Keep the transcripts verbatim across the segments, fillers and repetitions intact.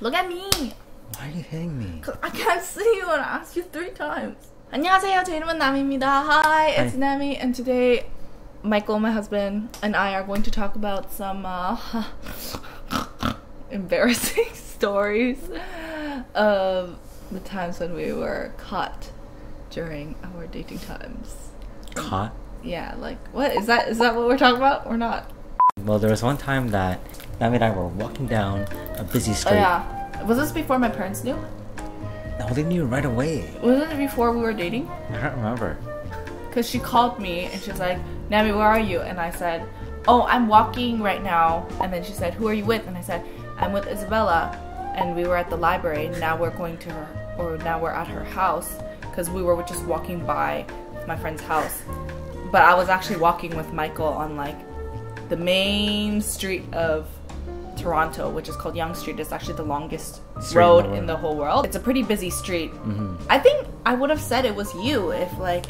Look at me. Why are you hitting me? Cause I can't see you, and I asked you three times. 안녕하세요. 제 이름은 나미입니다. Hi, it's Nami, and today Michael, my husband, and I are going to talk about some uh, embarrassing stories of the times when we were caught during our dating times. Caught? Yeah, like, what? Is that, is that what we're talking about or not? Well, there was one time that Nami and I were walking down a busy street. Oh yeah. Was this before my parents knew? No, they knew right away. Wasn't it before we were dating? I don't remember. Because she called me and she was like, Nami, where are you? And I said, oh, I'm walking right now. And then she said, who are you with? And I said, I'm with Isabella. And we were at the library, and now we're going to her, or now we're at her house, because we were just walking by my friend's house. But I was actually walking with Michael on like the main street of Toronto, which is called Yonge Street. It's actually the longest street road in the, in the whole world. It's a pretty busy street. Mm-hmm. I think I would have said it was you if like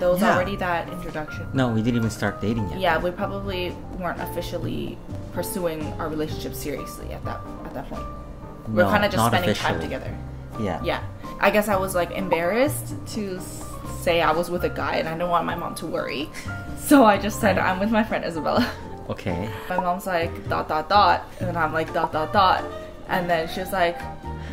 there was yeah. already that introduction. No, we didn't even start dating yet. Yeah, we probably weren't officially pursuing our relationship seriously at that at that point. We're no, kind of just spending officially. time together. Yeah. Yeah. I guess I was like embarrassed to say I was with a guy, and I don't want my mom to worry, so I just said right. I'm with my friend Isabella. Okay. My mom's like dot dot dot, and then I'm like dot dot dot, and then she was like,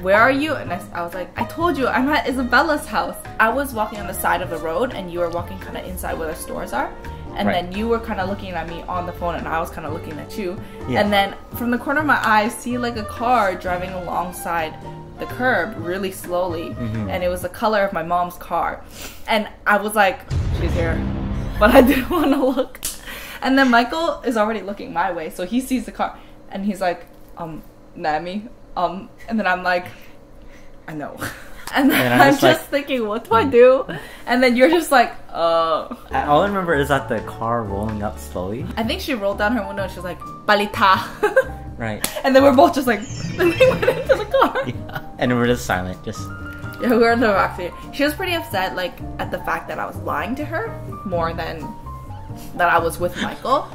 where are you? And I, I was like, I told you, I'm at Isabella's house. I was walking on the side of the road, and you were walking kind of inside where the stores are. And right. then you were kind of looking at me on the phone, and I was kind of looking at you. Yeah. And then from the corner of my eye, I see like a car driving alongside the curb really slowly. Mm-hmm. And it was the color of my mom's car. And I was like, she's here. But I didn't want to look. And then Michael is already looking my way. So he sees the car, and he's like, um, Nami. Um, and then I'm like, I know. And then and I'm, I'm just, just like, thinking, what do I do? And then you're just like, oh. Uh. All I remember is that the car rolling up slowly. I think she rolled down her window and she was like, Balita. Right. And then we're both just like, then we went into the car. Yeah. And we were just silent, just. Yeah, we were in the back seat. She was pretty upset, like, at the fact that I was lying to her more than that I was with Michael.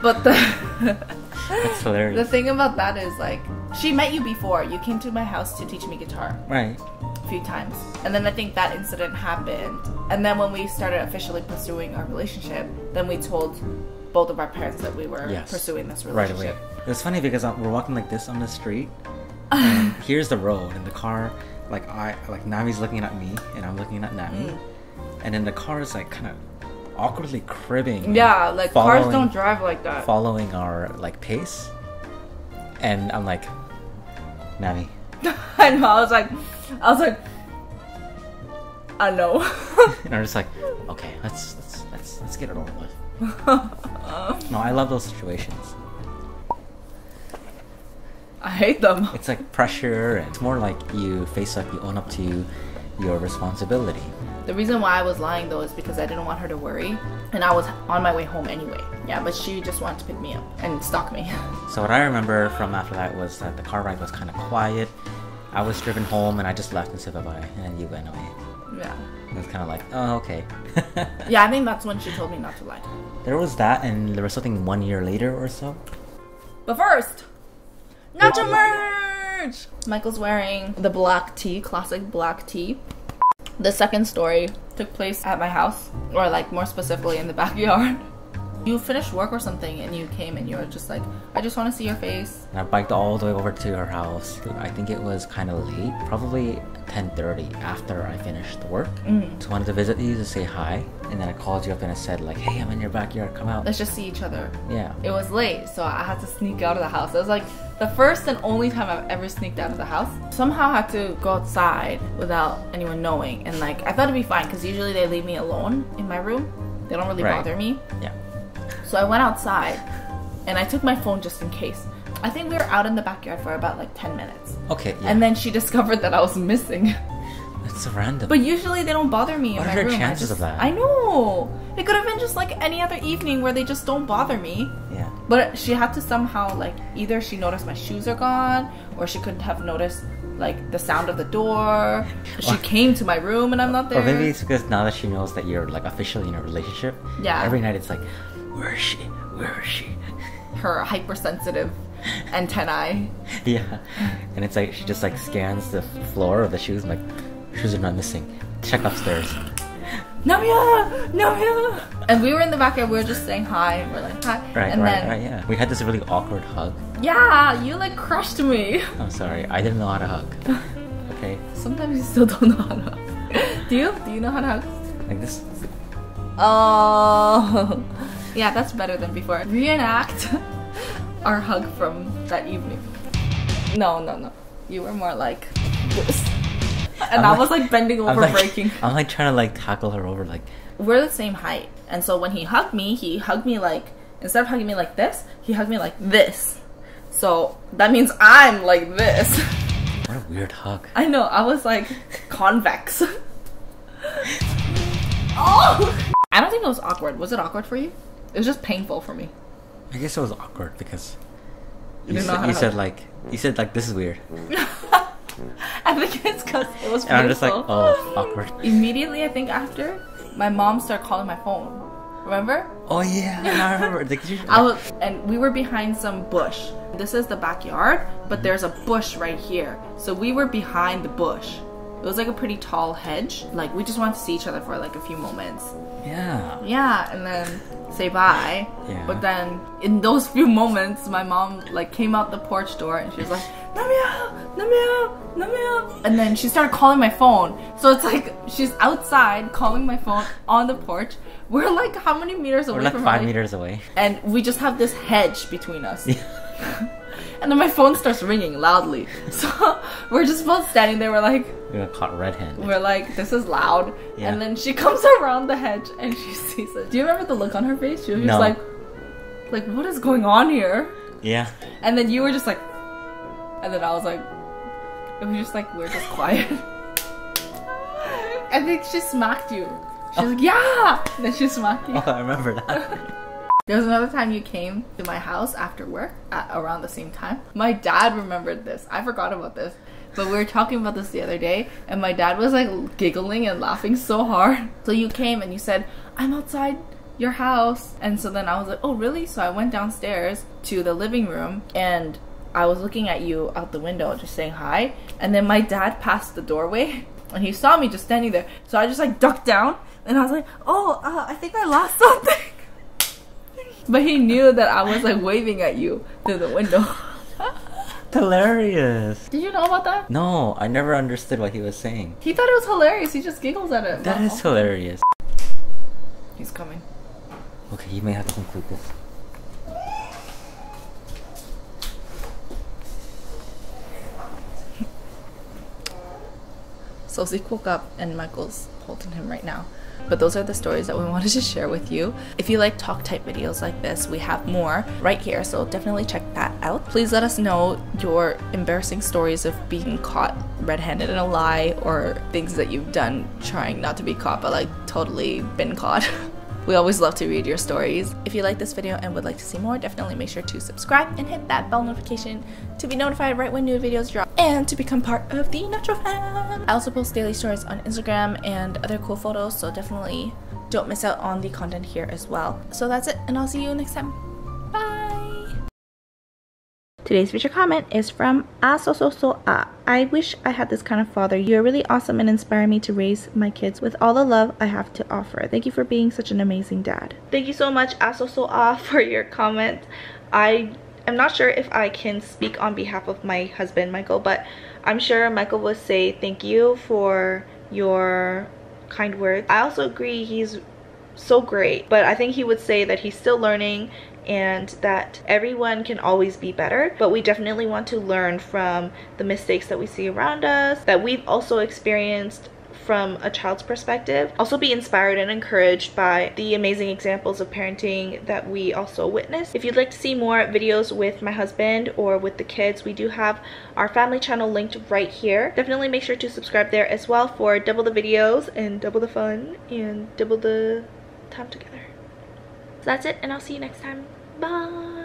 But the. That's hilarious. The thing about that is, like, she met you before. You came to my house to teach me guitar. Right. A few times. And then I think that incident happened. And then when we started officially pursuing our relationship, then we told both of our parents that we were yes. pursuing this relationship. Right away. It was funny because we're walking like this on the street. And here's the road. And the car, like, I, like Nami's looking at me, and I'm looking at Nami. Mm. And then the car is, like, kind of awkwardly cribbing. Yeah, like cars don't drive like that. Following our like pace, and I'm like, Nami. I know. I was like, I was like, I know. And I'm just like, okay, let's let's let's let's get it over with. No, I love those situations. I hate them. It's like pressure. And it's more like you face up, you own up to your responsibility. The reason why I was lying though is because I didn't want her to worry, and I was on my way home anyway. Yeah, but she just wanted to pick me up and stalk me. So what I remember from after that was that the car ride was kind of quiet. I was driven home, and I just left and said bye-bye, and you went away. Yeah. It was kind of like, oh, okay. Yeah, I think that's when she told me not to lie. There was that, and there was something one year later or so. But first, Nacho merch! Michael's wearing the black tee, classic black tee. The second story took place at my house, or like more specifically in the backyard. You finished work or something, and you came and you were just like, I just want to see your face. And I biked all the way over to her house. I think it was kind of late, probably ten thirty after I finished the work. Mm-hmm. So I wanted to visit you to say hi, and then I called you up and I said like, hey, I'm in your backyard, come out. Let's just see each other. Yeah. It was late, so I had to sneak out of the house. It was like the first and only time I've ever sneaked out of the house. Somehow I had to go outside without anyone knowing, and like I thought it'd be fine because usually they leave me alone in my room. They don't really right. bother me. Yeah. So I went outside, and I took my phone just in case. I think we were out in the backyard for about like ten minutes. Okay. Yeah. And then she discovered that I was missing. That's so random. But usually they don't bother me in my room. What are the chances of that? I know. It could have been just like any other evening where they just don't bother me. Yeah. But she had to somehow like either she noticed my shoes are gone, or she couldn't have noticed like the sound of the door. She came to my room and I'm not there. Or maybe it's because now that she knows that you're like officially in a relationship. Yeah. Every night it's like, where is she? Where is she? Her hypersensitive antennae. Yeah, and it's like she just like scans the floor of the shoes. And, like, shoes are not missing. Check upstairs. Namia! Namia! And we were in the backyard, we were just saying hi, and we're like, hi. Right, and right, then, right, yeah. We had this really awkward hug. Yeah, you like crushed me. I'm sorry, I didn't know how to hug. Okay. Sometimes you still don't know how to hug. Do you? Do you know how to hug? Like this? Oh. Yeah, that's better than before. Reenact our hug from that evening. No, no, no. You were more like this. And I'm I was like, like bending over, I'm like, breaking. I'm like trying to like tackle her over, like. We're the same height, and so when he hugged me, he hugged me like, instead of hugging me like this, he hugged me like this. So that means I'm like this. What a weird hug. I know. I was like convex. Oh! I don't think it was awkward. Was it awkward for you? It was just painful for me. I guess it was awkward because you, you, said, you said like you said like this is weird. I think it's because it was beautiful. And I'm just like, oh, awkward. Immediately, I think after, my mom started calling my phone. Remember? Oh yeah, I remember. Like, you... I was, and we were behind some bush. This is the backyard, but there's a bush right here. So we were behind the bush. It was like a pretty tall hedge. Like, we just wanted to see each other for like a few moments. Yeah. Yeah, and then say bye. Yeah. But then in those few moments, my mom like came out the porch door and she was like, Namia, Namia, Namia. And then she started calling my phone. So it's like she's outside calling my phone on the porch. We're like how many meters away We're like from five her? meters away. And we just have this hedge between us. Yeah. And then my phone starts ringing loudly. So we're just both standing there. We're like, we got caught red-handed. We're like, this is loud. Yeah. And then she comes around the hedge and she sees it. Do you remember the look on her face? She was no. just like, like, what is going on here? Yeah. And then you were just like, and then I was like, it was just like, we're just quiet. I think she smacked you. She was oh. like, yeah. And then she smacked you. Oh, I remember that. There was another time you came to my house after work at around the same time. My dad remembered this. I forgot about this. But we were talking about this the other day, and my dad was like giggling and laughing so hard. So you came and you said, I'm outside your house. And so then I was like, oh really? So I went downstairs to the living room and I was looking at you out the window just saying hi. And then my dad passed the doorway and he saw me just standing there. So I just like ducked down and I was like, oh, uh, I think I lost something. But he knew that I was like waving at you through the window. Hilarious. Did you know about that? No, I never understood what he was saying. He thought it was hilarious. He just giggles at it. That wow. is hilarious. He's coming. Okay, you may have to conclude this. So Zeke woke up and Michael's holding him right now. But those are the stories that we wanted to share with you. If you like talk type videos like this, we have more right here, so definitely check that out. Please let us know your embarrassing stories of being caught red-handed in a lie or things that you've done trying not to be caught but like totally been caught. We always love to read your stories. If you like this video and would like to see more, definitely make sure to subscribe and hit that bell notification to be notified right when new videos drop and to become part of the Nacho fan. I also post daily stories on Instagram and other cool photos, so definitely don't miss out on the content here as well. So that's it, and I'll see you next time. Bye! Today's feature comment is from Ah So So So Ah. I wish I had this kind of father. You are really awesome and inspire me to raise my kids with all the love I have to offer. Thank you for being such an amazing dad. Thank you so much, Asosoa, for your comment. I am not sure if I can speak on behalf of my husband, Michael, but I'm sure Michael will say thank you for your kind words. I also agree he's so great, but I think he would say that he's still learning and that everyone can always be better, but we definitely want to learn from the mistakes that we see around us, that we've also experienced from a child's perspective. Also be inspired and encouraged by the amazing examples of parenting that we also witness. If you'd like to see more videos with my husband or with the kids, we do have our family channel linked right here. Definitely make sure to subscribe there as well for double the videos and double the fun and double the time together. So that's it, and I'll see you next time. Bye!